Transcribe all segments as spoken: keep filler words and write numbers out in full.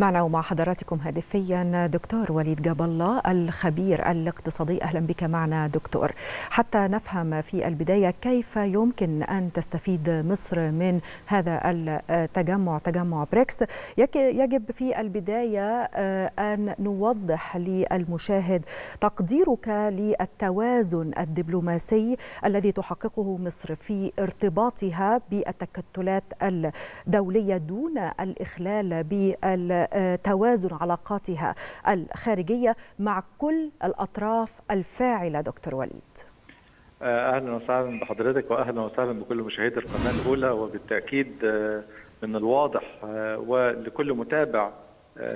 معنا ومع حضراتكم هاتفيا دكتور وليد جابالله الخبير الاقتصادي. أهلا بك معنا دكتور. حتى نفهم في البداية كيف يمكن أن تستفيد مصر من هذا التجمع تجمع بريكس، يجب في البداية أن نوضح للمشاهد تقديرك للتوازن الدبلوماسي الذي تحققه مصر في ارتباطها بالتكتلات الدولية دون الإخلال بالتوازن علاقاتها الخارجية مع كل الأطراف الفاعلة. دكتور وليد، أهلا وسهلا بحضرتك وأهلا وسهلا بكل مشاهدي القناة الأولى. وبالتأكيد من الواضح ولكل متابع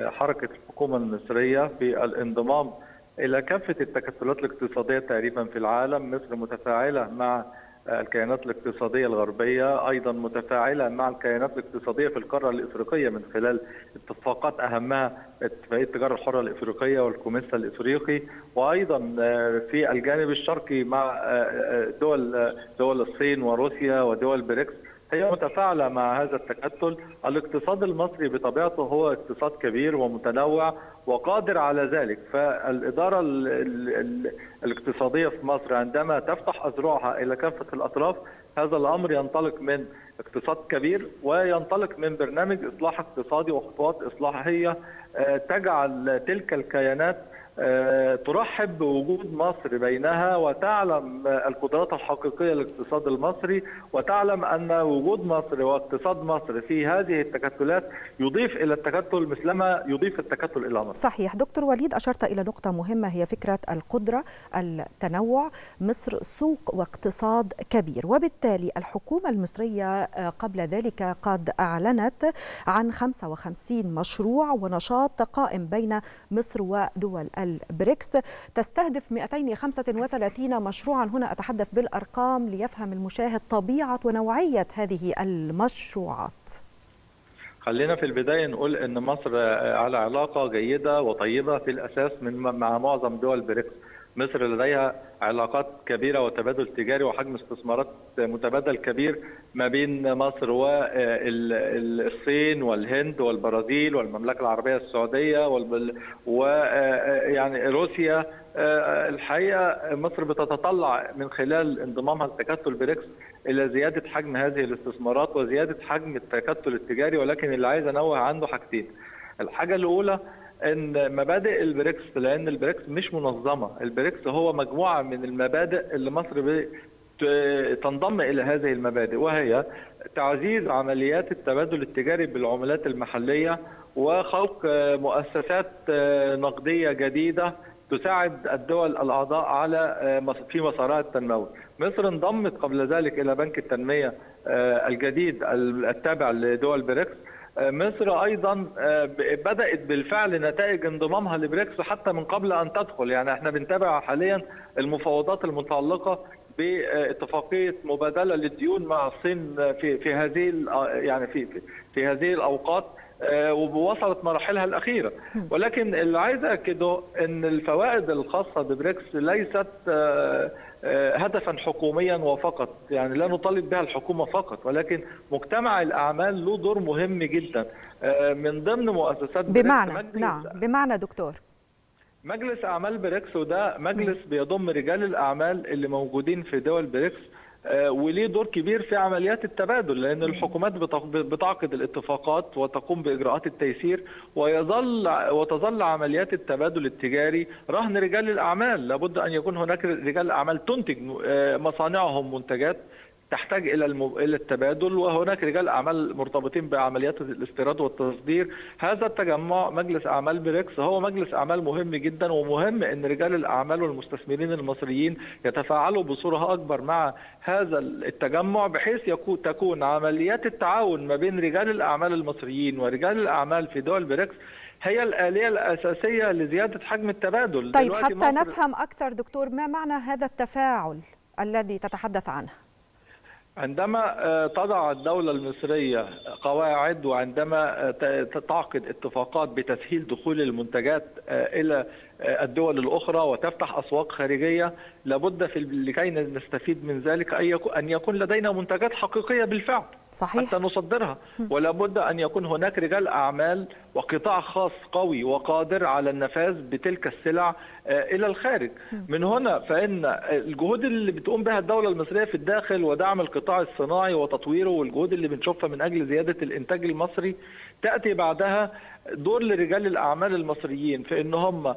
حركة الحكومة المصرية في الانضمام إلى كافة التكتلات الاقتصادية تقريبا في العالم. مصر متفاعلة مع الكيانات الاقتصادية الغربية، أيضا متفاعلة مع الكيانات الاقتصادية في القارة الإفريقية من خلال اتفاقات أهمها اتفاقية التجارة الحرة الإفريقية والكوميسا الإفريقي، وأيضا في الجانب الشرقي مع دول دول الصين وروسيا ودول بريكس. هي متفاعلة مع هذا التكتل. الاقتصاد المصري بطبيعته هو اقتصاد كبير ومتنوع وقادر على ذلك، فالإدارة الاقتصادية في مصر عندما تفتح أذرعها إلى كافة الأطراف، هذا الأمر ينطلق من اقتصاد كبير وينطلق من برنامج إصلاح اقتصادي وخطوات إصلاحية تجعل تلك الكيانات ترحب بوجود مصر بينها وتعلم القدرات الحقيقية للاقتصاد المصري، وتعلم أن وجود مصر واقتصاد مصر في هذه التكتلات يضيف إلى التكتل مثلما يضيف التكتل إلى مصر. صحيح. دكتور وليد، أشرت إلى نقطة مهمة هي فكرة القدرة، التنوع. مصر سوق واقتصاد كبير، وبالتالي الحكومة المصرية قبل ذلك قد أعلنت عن خمسة وخمسين مشروع ونشاط قائم بين مصر ودول البريكس تستهدف مئتين وخمسة وثلاثين مشروعا. هنا أتحدث بالأرقام ليفهم المشاهد طبيعة ونوعية هذه المشروعات. خلينا في البداية نقول أن مصر على علاقة جيدة وطيبة في الأساس من مع معظم دول بريكس. مصر لديها علاقات كبيرة وتبادل تجاري وحجم استثمارات متبادل كبير ما بين مصر والصين والهند والبرازيل والمملكة العربية السعودية ويعني روسيا. الحقيقة مصر بتتطلع من خلال انضمامها لتكتل بريكس إلى زيادة حجم هذه الاستثمارات وزيادة حجم التكتل التجاري، ولكن اللي عايز أنوه عنده حاجتين. الحاجة الأولى ان مبادئ البريكس، لان البريكس مش منظمه، البريكس هو مجموعه من المبادئ اللي مصر تنضم الى هذه المبادئ، وهي تعزيز عمليات التبادل التجاري بالعملات المحليه وخلق مؤسسات نقديه جديده تساعد الدول الاعضاء على في مسارها التنموي. مصر انضمت قبل ذلك الى بنك التنميه الجديد التابع لدول بريكس. مصر أيضا بدأت بالفعل نتائج انضمامها لبريكس حتى من قبل أن تدخل، يعني احنا بنتابع حاليا المفاوضات المتعلقة باتفاقية مبادلة للديون مع الصين في في هذه يعني في في هذه الأوقات، ووصلت مراحلها الأخيرة. ولكن اللي عايز أكده أن الفوائد الخاصة ببريكس ليست هدفا حكوميا وفقط، يعني لا نطالب بها الحكومة فقط، ولكن مجتمع الأعمال له دور مهم جدا من ضمن مؤسسات بريكس. بمعنى نعم بمعنى دكتور مجلس اعمال بريكس، وده مجلس بيضم رجال الأعمال اللي موجودين في دول بريكس، وليه دور كبير في عمليات التبادل، لأن الحكومات بتعقد الاتفاقات وتقوم بإجراءات التيسير، ويظل وتظل عمليات التبادل التجاري رهن رجال الأعمال. لابد أن يكون هناك رجال أعمال تنتج مصانعهم منتجات تحتاج إلى إلى التبادل، وهناك رجال أعمال مرتبطين بعمليات الاستيراد والتصدير. هذا التجمع مجلس أعمال بريكس هو مجلس أعمال مهم جدا، ومهم أن رجال الأعمال والمستثمرين المصريين يتفاعلوا بصورة أكبر مع هذا التجمع، بحيث يكون تكون عمليات التعاون ما بين رجال الأعمال المصريين ورجال الأعمال في دول بريكس هي الآلية الأساسية لزيادة حجم التبادل. طيب، حتى مصر... نفهم أكثر دكتور ما معنى هذا التفاعل الذي تتحدث عنه. عندما تضع الدولة المصرية قواعد وعندما تعقد اتفاقات بتسهيل دخول المنتجات إلى الدول الأخرى وتفتح أسواق خارجية، لابد في لكي نستفيد من ذلك أن يكون لدينا منتجات حقيقية بالفعل صحيح. حتى نصدرها، ولابد أن يكون هناك رجال أعمال وقطاع خاص قوي وقادر على النفاذ بتلك السلع إلى الخارج. من هنا فإن الجهود اللي بتقوم بها الدولة المصرية في الداخل ودعم القطاع الصناعي وتطويره والجهود اللي بنشوفها من أجل زيادة الإنتاج المصري، تأتي بعدها دور لرجال الأعمال المصريين في إن هم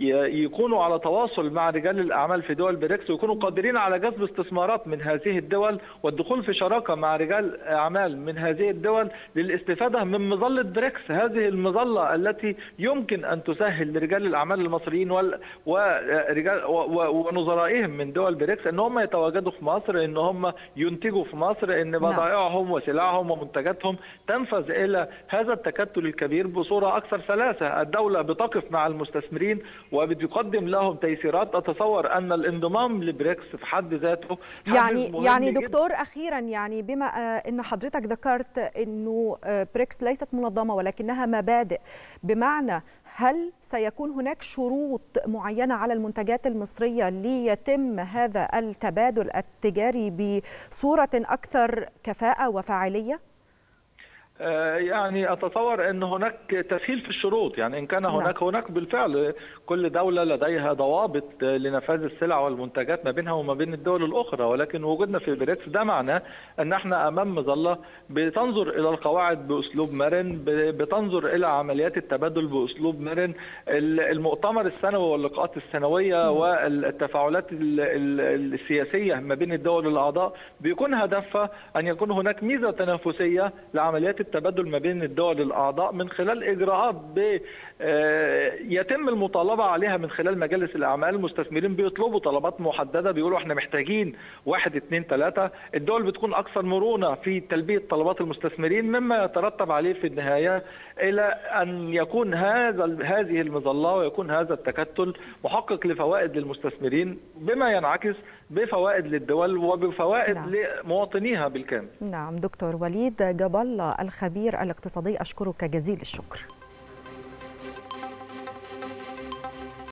يكونوا على تواصل مع رجال الأعمال في دول بريكس، ويكونوا قادرين على جذب استثمارات من هذه الدول والدخول في شراكة مع رجال أعمال من هذه الدول للاستفادة من مظلة بريكس، هذه المظلة التي يمكن أن تسهل لرجال الأعمال المصريين ورجال ونظرائهم من دول بريكس أن هم يتواجدوا في مصر، أن هم ينتجوا في مصر، أن بضائعهم وسلعهم ومنتجاتهم تنفذ إلى هذا التكتل الكبير بصورة أكثر سلاسة. الدولة بتقف مع المستثمرين وبتقدم لهم تيسيرات. أتصور أن الانضمام لبريكس في حد ذاته يعني يعني دكتور جدا. أخيرا، يعني بما أن حضرتك ذكرت أنه بريكس ليست منظمة ولكنها مبادئ، بمعنى هل سيكون هناك شروط معينة على المنتجات المصرية ليتم هذا التبادل التجاري بصورة أكثر كفاءة وفاعلية؟ يعني أتصور أن هناك تسهيل في الشروط، يعني إن كان هناك هناك بالفعل كل دولة لديها ضوابط لنفاذ السلع والمنتجات ما بينها وما بين الدول الأخرى، ولكن وجودنا في بريكس ده معناه أن احنا أمام مظلة بتنظر إلى القواعد بأسلوب مرن، بتنظر إلى عمليات التبادل بأسلوب مرن. المؤتمر السنوي واللقاءات السنوية والتفاعلات السياسية ما بين الدول الأعضاء بيكون هدفها أن يكون هناك ميزة تنافسية لعمليات التبادل ما بين الدول الأعضاء من خلال إجراءات يتم المطالبة عليها من خلال مجالس الأعمال. المستثمرين بيطلبوا طلبات محددة، بيقولوا احنا محتاجين واحد اتنين تلاتة، الدول بتكون أكثر مرونة في تلبية طلبات المستثمرين، مما يترتب عليه في النهاية إلى أن يكون هذا هذه المظلة ويكون هذا التكتل محقق لفوائد للمستثمرين، بما ينعكس بفوائد للدول وبفوائد نعم. لمواطنيها بالكامل. نعم. دكتور وليد جابالله الخبير الاقتصادي، أشكرك جزيل الشكر.